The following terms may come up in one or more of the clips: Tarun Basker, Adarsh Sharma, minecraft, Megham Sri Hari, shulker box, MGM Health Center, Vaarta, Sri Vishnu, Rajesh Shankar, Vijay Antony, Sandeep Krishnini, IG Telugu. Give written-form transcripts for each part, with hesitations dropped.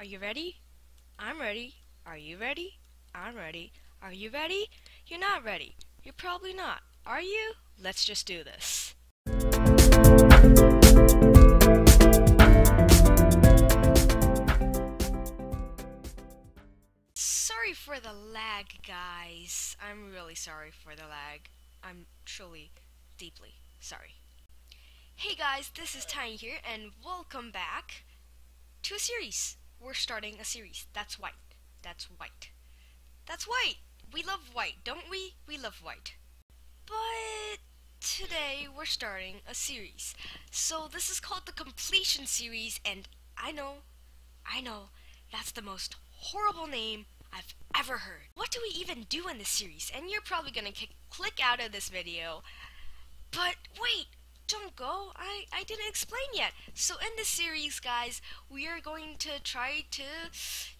Are you ready? I'm ready. Are you ready? I'm ready. Are you ready? You're not ready. You're probably not. Are you? Let's just do this. Sorry for the lag, guys. I'm really sorry for the lag. I'm truly, deeply sorry. Hey guys, this is Tiny here, and welcome back to a series. We're starting a series. That's white. That's white. That's white! We love white, don't we? We love white. But today we're starting a series. So this is called the completion series, and I know, that's the most horrible name I've ever heard. What do we even do in this series? And you're probably gonna click out of this video, but wait, don't go. I didn't explain yet. So in this series, guys, we are going to try to,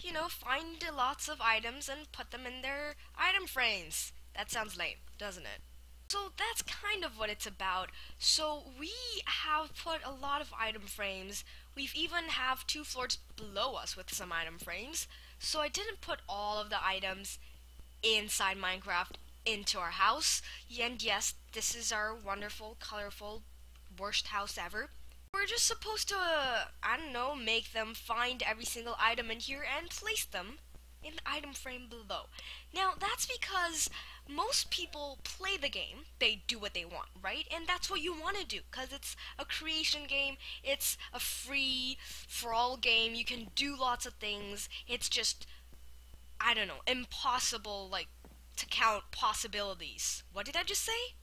you know, find lots of items and put them in their item frames. That sounds lame, doesn't it? So that's kind of what it's about. So we have put a lot of item frames. We've even have 2 floors below us with some item frames. So I didn't put all of the items inside Minecraft into our house. And yes, this is our wonderful, colorful, worst house ever. We're just supposed to, I don't know, make them find every single item in here and place them in the item frame below. Now, that's because most people play the game. They do what they want, right? And that's what you want to do, because it's a creation game. It's a free-for-all game. You can do lots of things. It's just, I don't know, impossible, like, to count possibilities. What did I just say?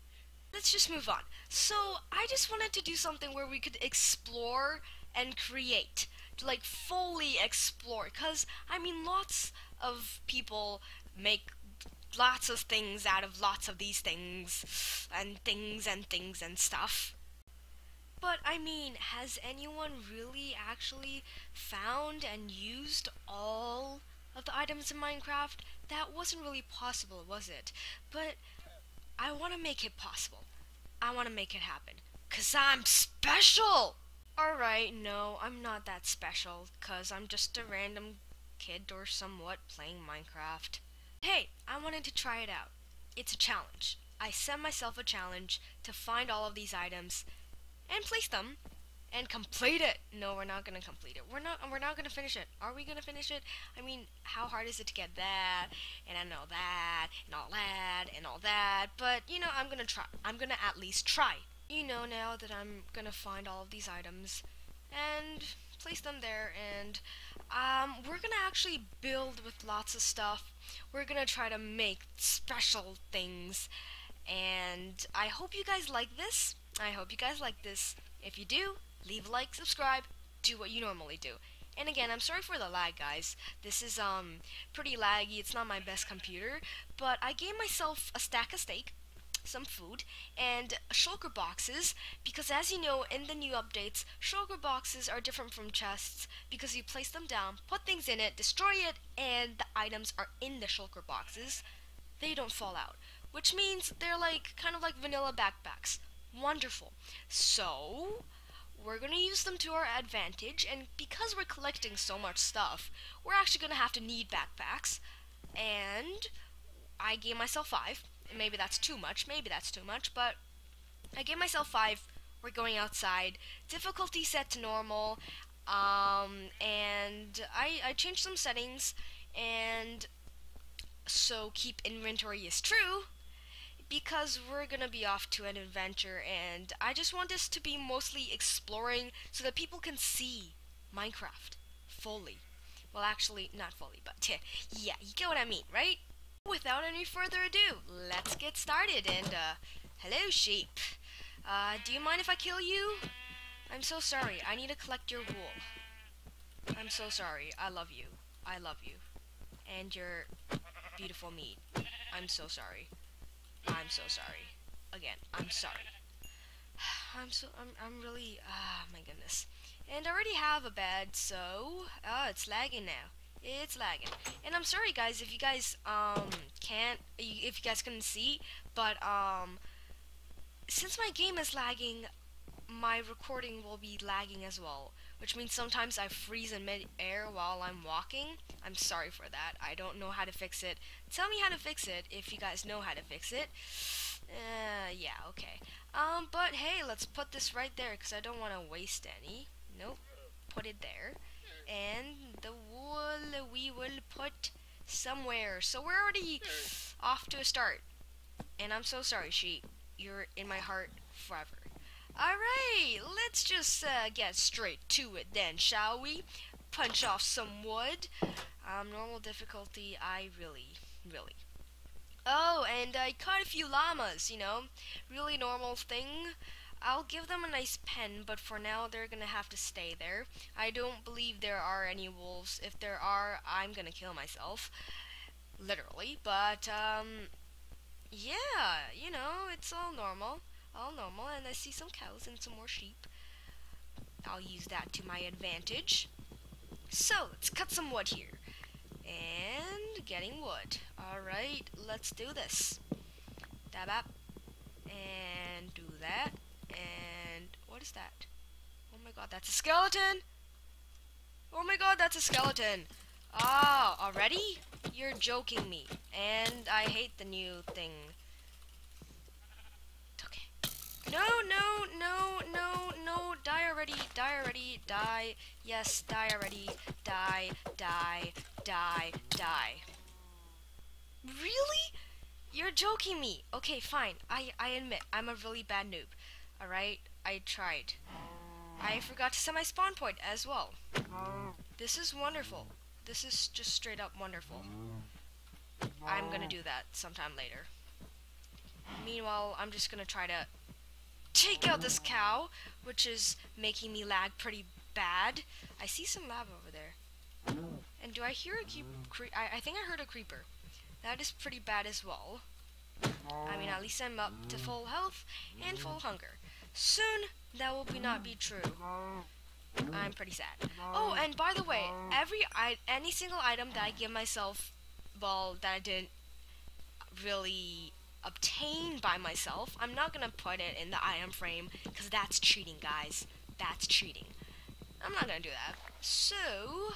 Let's just move on. So, I just wanted to do something where we could explore and create. Like, fully explore. Because, I mean, lots of people make lots of things out of lots of these things. And things and things and stuff. But, I mean, has anyone really actually found and used all of the items in Minecraft? That wasn't really possible, was it? But I want to make it possible. I want to make it happen. 'Cause I'm special! Alright, no, I'm not that special. 'Cause I'm just a random kid or somewhat playing Minecraft. Hey, I wanted to try it out. It's a challenge. I set myself a challenge to find all of these items and place them and complete it. No, we're not gonna complete it. We're not gonna finish it. Are we gonna finish it? I mean, how hard is it to get that and I know that and all that and all that? But you know, I'm gonna try. I'm gonna at least try. You know, now that I'm gonna find all of these items and place them there, and we're gonna actually build with lots of stuff. We're gonna try to make special things, and I hope you guys like this. I hope you guys like this. If you do, leave a like, subscribe, do what you normally do. And again, I'm sorry for the lag, guys. This is pretty laggy. It's not my best computer, but I gave myself a stack of steak, some food, and shulker boxes, because as you know, in the new updates, shulker boxes are different from chests, because you place them down, put things in it, destroy it, and the items are in the shulker boxes. They don't fall out, which means they're like kind of like vanilla backpacks. Wonderful. So we're going to use them to our advantage, and because we're collecting so much stuff, we're actually going to have to need backpacks, and I gave myself 5. Maybe that's too much, but I gave myself 5. We're going outside. Difficulty set to normal, and I changed some settings, and so keep inventory is true, because we're gonna be off to an adventure, and I just want this to be mostly exploring so that people can see Minecraft fully. Well, actually, not fully, but yeah, you get what I mean, right? Without any further ado, let's get started, and hello, sheep. Do you mind if I kill you? I'm so sorry, I need to collect your wool. I'm so sorry, I love you, and your beautiful meat. I'm so sorry. I'm so sorry. Again, I'm sorry. I'm really, my goodness. And I already have a bed, so, it's lagging now. It's lagging. And I'm sorry, guys, if you guys, if you guys couldn't see, but, since my game is lagging, my recording will be lagging as well, which means sometimes I freeze in mid-air while I'm walking. I'm sorry for that. I don't know how to fix it. Tell me how to fix it if you guys know how to fix it. Yeah, okay. But hey, let's put this right there because I don't want to waste any. Nope. Put it there. And the wool we will put somewhere. So we're already off to a start. And I'm so sorry, sheep. You're in my heart forever. Alright, let's just get straight to it then, shall we? Punch off some wood. Normal difficulty, I really. Oh, and I caught a few llamas, you know. Really normal thing. I'll give them a nice pen, but for now they're gonna have to stay there. I don't believe there are any wolves. If there are, I'm gonna kill myself. Literally, but yeah, you know, it's all normal. All normal, and I see some cows and some more sheep. I'll use that to my advantage. So, let's cut some wood here. And getting wood. Alright, let's do this. Dab up. And do that. And what is that? Oh my god, that's a skeleton! Oh my god, that's a skeleton! Ah, already? You're joking me. And I hate the new thing. No, die already, die. Yes, die already, die. Really? You're joking me. Okay, fine. I admit, I'm a really bad noob. Alright, I tried. I forgot to set my spawn point as well. This is wonderful. This is just straight up wonderful. I'm gonna do that sometime later. Meanwhile, I'm just gonna try to take out this cow, which is making me lag pretty bad. I see some lava over there. And do I hear a creeper? I think I heard a creeper. That is pretty bad as well. I mean, at least I'm up to full health and full hunger. Soon, that will not be true. I'm pretty sad. Oh, and by the way, any single item that I give myself, well, that I didn't really obtained by myself, I'm not gonna put it in the item frame because that's cheating, guys. That's cheating. I'm not gonna do that. So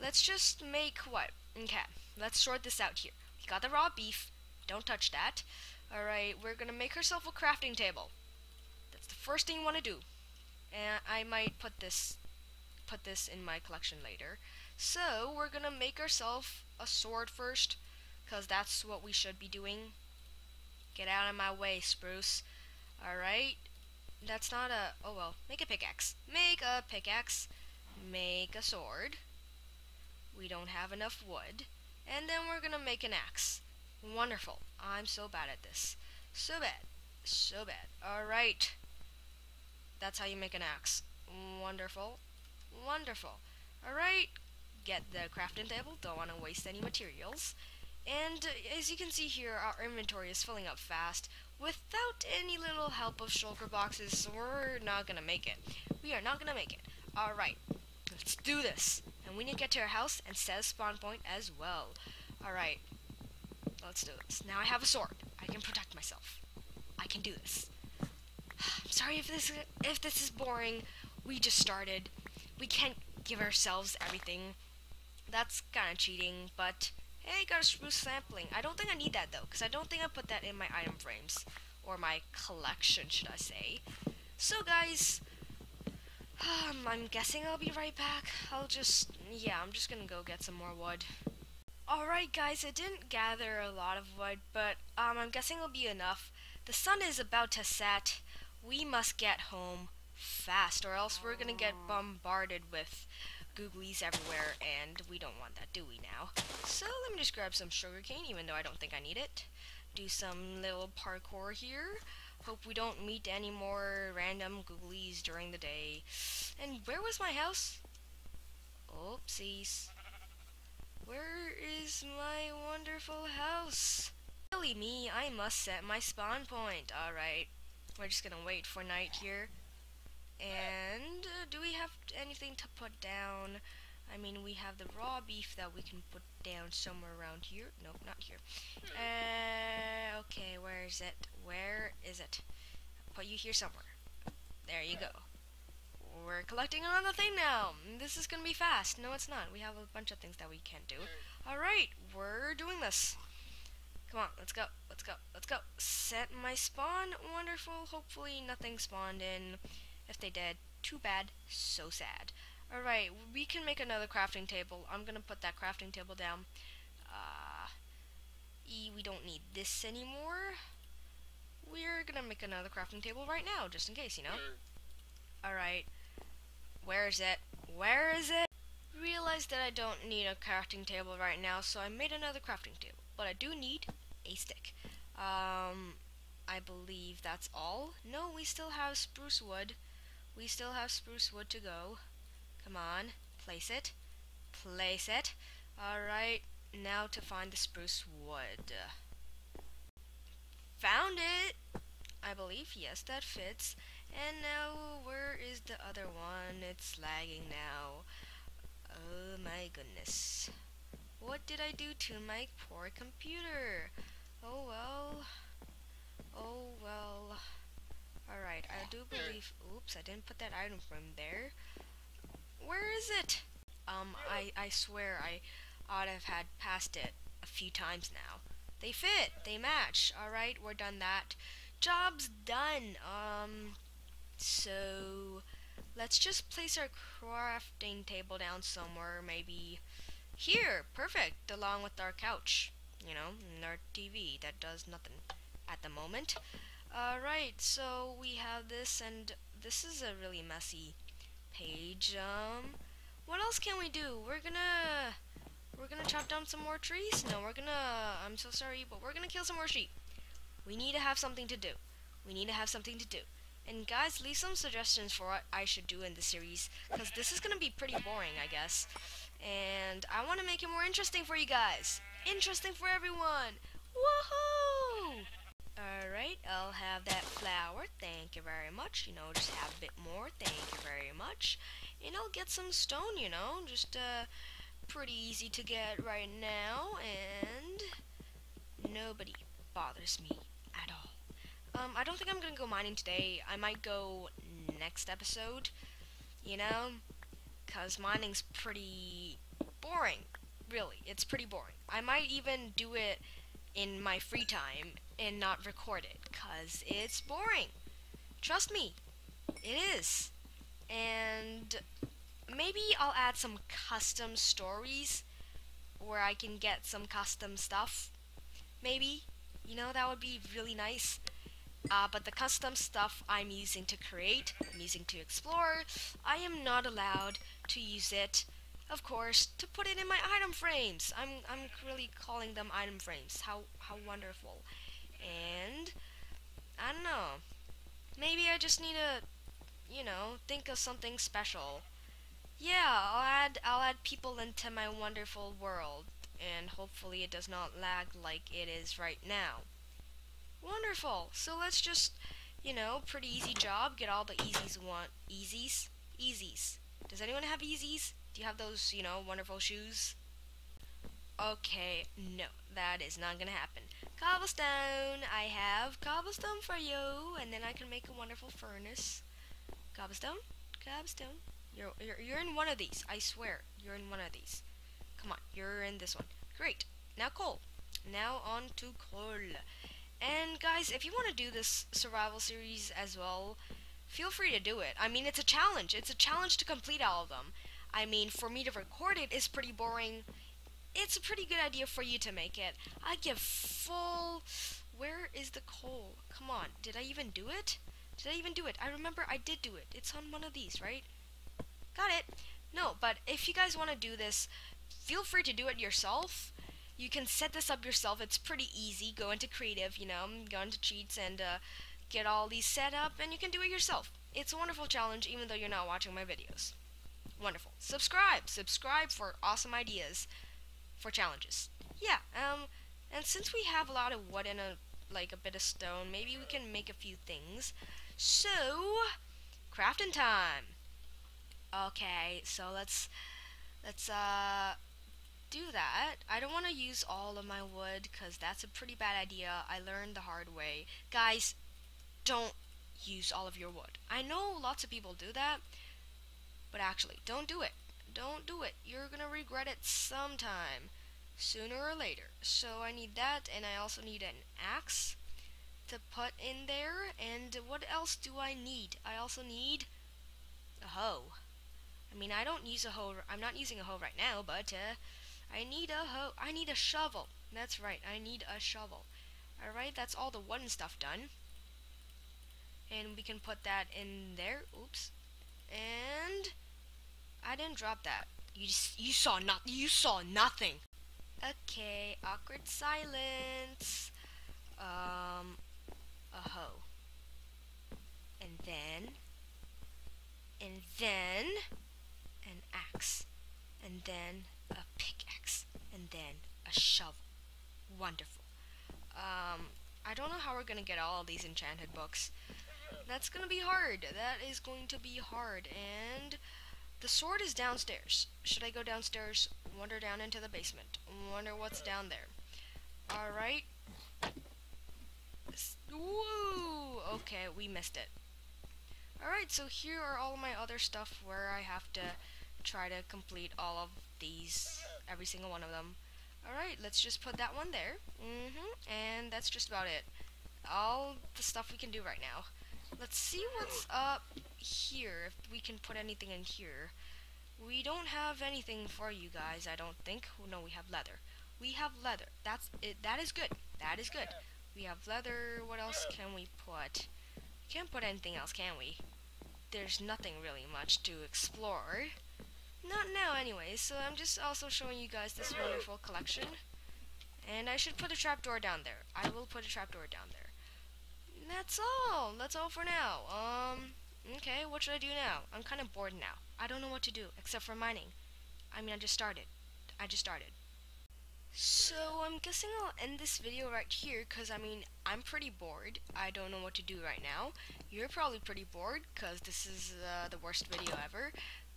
let's just make what? Okay, let's sort this out here. We got the raw beef. Don't touch that. All right, we're gonna make herself a crafting table. That's the first thing you want to do. And I might put this in my collection later. So we're gonna make ourselves a sword first because that's what we should be doing. Get out of my way, Spruce. Alright. That's not a... Oh, well. Make a pickaxe. Make a pickaxe. Make a sword. We don't have enough wood. And then we're gonna make an axe. Wonderful. I'm so bad at this. So bad. So bad. Alright. That's how you make an axe. Wonderful. Wonderful. Alright. Get the crafting table. Don't want to waste any materials. And as you can see here, our inventory is filling up fast without any little help of shulker boxes, so we're not gonna make it. We are not gonna make it. Alright, let's do this. And we need to get to our house and set a spawn point as well. Alright, let's do this. Now I have a sword. I can protect myself. I can do this. I'm sorry if this is boring. We just started. We can't give ourselves everything. That's kinda cheating, but... Hey, got a spruce sampling. I don't think I need that though, because I don't think I put that in my item frames. Or my collection, should I say. So guys, I'm guessing I'll be right back. I'm just gonna go get some more wood. Alright guys, I didn't gather a lot of wood, but I'm guessing it'll be enough. The sun is about to set. We must get home fast, or else we're gonna get bombarded with googlies everywhere, and we don't want that, do we now? So let me just grab some sugarcane, even though I don't think I need it. Do some little parkour here. Hope we don't meet any more random googlies during the day. And where was my house? Oopsies. Where is my wonderful house? Silly me, I must set my spawn point. Alright, we're just gonna wait for night here. And do we have anything to put down? I mean, we have the raw beef that we can put down somewhere around here. Nope, not here. Okay, where is it? Where is it? I'll put you here somewhere. There you go. We're collecting another thing now. This is gonna be fast. No, it's not. We have a bunch of things that we can't do. Alright, we're doing this. Come on, let's go. Let's go. Let's go. Set my spawn. Wonderful. Hopefully nothing spawned in. If they did, too bad. So sad. Alright, we can make another crafting table. I'm gonna put that crafting table down. We don't need this anymore. We're gonna make another crafting table right now, just in case, you know? Alright. Where is it? Where is it? Realized that I don't need a crafting table right now, so I made another crafting table. But I do need a stick. I believe that's all. No, we still have spruce wood. We still have spruce wood to go. Come on. Place it. Place it. Alright. Now to find the spruce wood. Found it! I believe, yes, that fits. And now, where is the other one? It's lagging now. Oh my goodness. What did I do to my poor computer? Oh well. Oh well. Alright, I do believe... Oops, I didn't put that item frame there. Where is it? I swear I ought to have had passed it a few times now. They fit. They match. Alright, we're done that. Job's done. So let's just place our crafting table down somewhere. Maybe here. Perfect. Along with our couch. You know, and our TV that does nothing at the moment. Alright, so we have this, and this is a really messy page. What else can we do? We're gonna chop down some more trees? No, I'm so sorry, but we're gonna kill some more sheep. We need to have something to do. We need to have something to do. And guys, leave some suggestions for what I should do in the series, because this is gonna be pretty boring, I guess. And I want to make it more interesting for you guys. Interesting for everyone. Woohoo! Alright, I'll have that flour. Thank you very much. You know, just have a bit more. Thank you very much. And I'll get some stone, you know, just, pretty easy to get right now, and nobody bothers me at all. I don't think I'm gonna go mining today. I might go next episode, you know, because mining's pretty boring, really. It's pretty boring. I might even do it in my free time and not record it, because it's boring. Trust me, it is. And maybe I'll add some custom stories where I can get some custom stuff. Maybe. You know, that would be really nice. But the custom stuff I'm using to create, I'm using to explore, I am not allowed to use it, of course, to put it in my item frames. I'm really calling them item frames. How wonderful. And I don't know. Maybe I just need to, you know, think of something special. Yeah, I'll add people into my wonderful world, and hopefully it does not lag like it is right now. Wonderful. So let's just, you know, pretty easy job. Get all the easies want. Easies? Easies. Does anyone have easies? Do you have those, you know, wonderful shoes? Okay, no, that is not gonna happen. Cobblestone! I have cobblestone for you, and then I can make a wonderful furnace. Cobblestone? Cobblestone. You're in one of these. I swear, you're in one of these. Come on, you're in this one. Great. Now coal. Now on to coal. And guys, if you want to do this survival series as well, feel free to do it. I mean, it's a challenge. It's a challenge to complete all of them. I mean, for me to record it is pretty boring. It's a pretty good idea for you to make it. I give full... Where is the coal? Come on. Did I even do it? Did I even do it? I remember I did do it. It's on one of these, right? Got it. No, but if you guys want to do this, feel free to do it yourself. You can set this up yourself. It's pretty easy. Go into creative, you know, go into cheats and get all these set up, and you can do it yourself. It's a wonderful challenge, even though you're not watching my videos. Wonderful. Subscribe. Subscribe for awesome ideas for challenges. Yeah. And since we have a lot of wood and a bit of stone, maybe we can make a few things. So, crafting time. Okay, so let's do that. I don't want to use all of my wood because that's a pretty bad idea. I learned the hard way. Guys, don't use all of your wood. I know lots of people do that, But actually, don't do it. Don't do it. You're gonna regret it sometime, sooner or later. So I need that, and I also need an axe to put in there. And what else do I need? I also need a hoe. I mean, I don't use a hoe. I'm not using a hoe right now, but I need a hoe. I need a shovel. That's right. I need a shovel. All right, that's all the wooden stuff done, and we can put that in there. Oops. And I didn't drop that. You saw nothing. Okay, awkward silence. A hoe. And then an axe. And then a pickaxe. And then a shovel. Wonderful. I don't know how we're gonna get all of these enchanted books. That's gonna be hard. That is going to be hard. And the sword is downstairs. Should I go downstairs, wander down into the basement, wonder what's down there? Alright. Woo! Okay, we missed it. Alright, so here are all my other stuff where I have to try to complete all of these, every single one of them. Alright, let's just put that one there. And that's just about it. All the stuff we can do right now. Let's see what's up here, if we can put anything in here. We don't have anything for you guys, I don't think. Oh, no, we have leather. We have leather. That's it. That is good. That is good. We have leather. What else can we put? We can't put anything else, can we? There's nothing really much to explore. Not now, anyway, so I'm just also showing you guys this wonderful collection. And I should put a trapdoor down there. I will put a trapdoor down there. That's all. That's all for now. Okay, what should I do now? I'm kind of bored now. I don't know what to do, except for mining. I mean, I just started. So, I'm guessing I'll end this video right here, because, I mean, I'm pretty bored. I don't know what to do right now. You're probably pretty bored, because this is the worst video ever.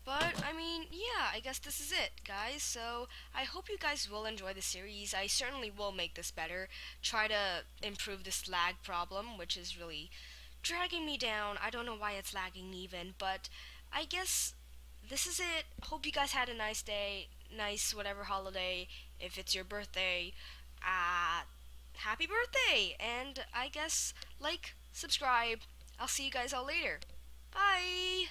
But, I mean, yeah, I guess this is it, guys. So, I hope you guys will enjoy the series. I certainly will make this better. Try to improve this lag problem, which is really dragging me down. I don't know why it's lagging even, but I guess this is it. Hope you guys had a nice day, nice whatever holiday. If it's your birthday, happy birthday! And I guess, like, subscribe. I'll see you guys all later. Bye!